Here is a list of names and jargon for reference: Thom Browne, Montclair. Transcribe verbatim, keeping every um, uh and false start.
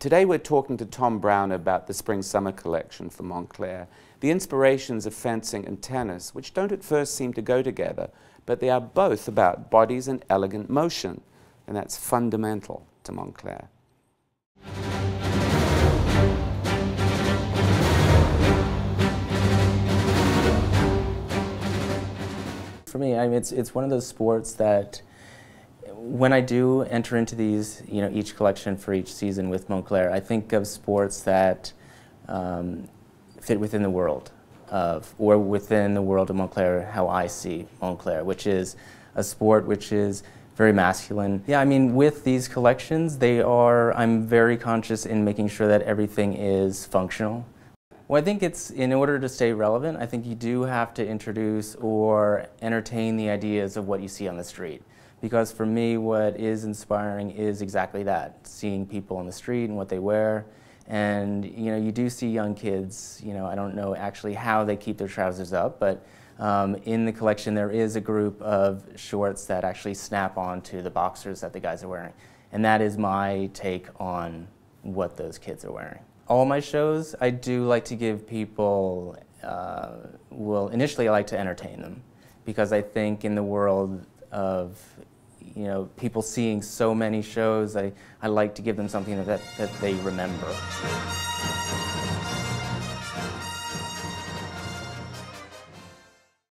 Today we're talking to Thom Browne about the spring-summer collection for Montclair, the inspirations of fencing and tennis, which don't at first seem to go together, but they are both about bodies and elegant motion, and that's fundamental to Montclair. For me, I mean, it's, it's one of those sports that when I do enter into these, you know, each collection for each season with Montclair, I think of sports that um, fit within the world of, or within the world of Montclair, how I see Montclair, which is a sport which is very masculine. Yeah, I mean, with these collections, they are, I'm very conscious in making sure that everything is functional. Well, I think it's, in order to stay relevant, I think you do have to introduce or entertain the ideas of what you see on the street. Because for me, what is inspiring is exactly that, seeing people on the street and what they wear. And, you know, you do see young kids, you know, I don't know actually how they keep their trousers up, but um, in the collection there is a group of shorts that actually snap onto the boxers that the guys are wearing. And that is my take on what those kids are wearing. All my shows, I do like to give people, uh, well, initially I like to entertain them, because I think in the world of, you know, people seeing so many shows, I, I like to give them something that, that they remember.